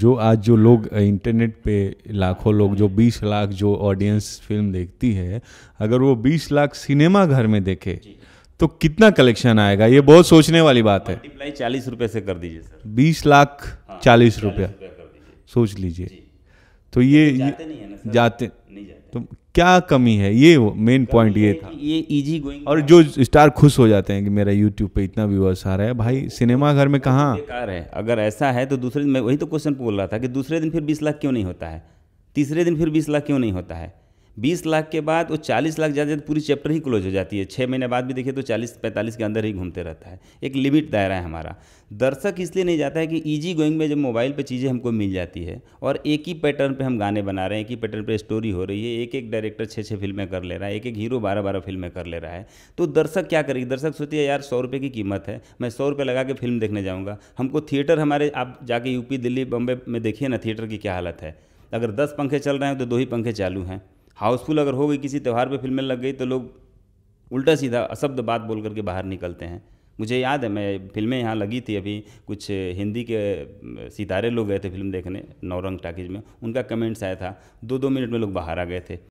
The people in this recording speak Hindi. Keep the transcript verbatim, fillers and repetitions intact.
जो आज जो लोग इंटरनेट पे लाखों लोग जो बीस लाख जो ऑडियंस फिल्म देखती है, अगर वो बीस लाख सिनेमा घर में देखे तो कितना कलेक्शन आएगा, ये बहुत सोचने वाली बात है। मल्टीप्लाई चालीस रुपये से कर दीजिए सर, बीस लाख चालीस रुपया सोच लीजिए, तो ये जाते नहीं है ना सर, जाते नहीं जाते, तो क्या कमी है, ये मेन पॉइंट ये था, ये इजी गोइंग। और जो स्टार खुश हो जाते हैं कि मेरा यूट्यूब पे इतना व्यूअर्स आ रहा है, भाई सिनेमा घर में कहाँ है। अगर ऐसा है तो दूसरे दिन, मैं वही तो क्वेश्चन बोल रहा था कि दूसरे दिन फिर बीस लाख क्यों नहीं होता है, तीसरे दिन फिर बीस लाख क्यों नहीं होता है, बीस लाख के बाद वो चालीस लाख ज़्यादा, पूरी चैप्टर ही क्लोज हो जाती है। छः महीने बाद भी देखिए तो चालीस पैंतालीस के अंदर ही घूमते रहता है, एक लिमिट दायरा है हमारा। दर्शक इसलिए नहीं जाता है कि इजी गोइंग में जब मोबाइल पे चीज़ें हमको मिल जाती है और एक ही पैटर्न पे हम गाने बना रहे हैं, एक ही पैटर्न पे स्टोरी हो रही है, एक एक डायरेक्टर छः छः फिल्में कर ले रहा है, एक एक हीरो बारह बारह फिल्में कर ले रहा है, तो दर्शक क्या करेगी। दर्शक सोचिए यार सौ रुपये की कीमत है, मैं सौ रुपये लगा के फिल्म देखने जाऊँगा, हमको थिएटर हमारे, आप जाके यूपी दिल्ली बम्बे में देखिए ना थिएटर की क्या हालत है। अगर दस पंखे चल रहे हैं तो दो ही पंखे चालू हैं। हाउसफुल अगर हो गई, किसी त्यौहार पे फिल्में लग गई तो लोग उल्टा सीधा अशब्द बात बोल करके बाहर निकलते हैं। मुझे याद है मैं फिल्में यहाँ लगी थी अभी, कुछ हिंदी के सितारे लोग गए थे फिल्म देखने नौरंग टाकीज में, उनका कमेंट्स आया था, दो दो मिनट में लोग बाहर आ गए थे।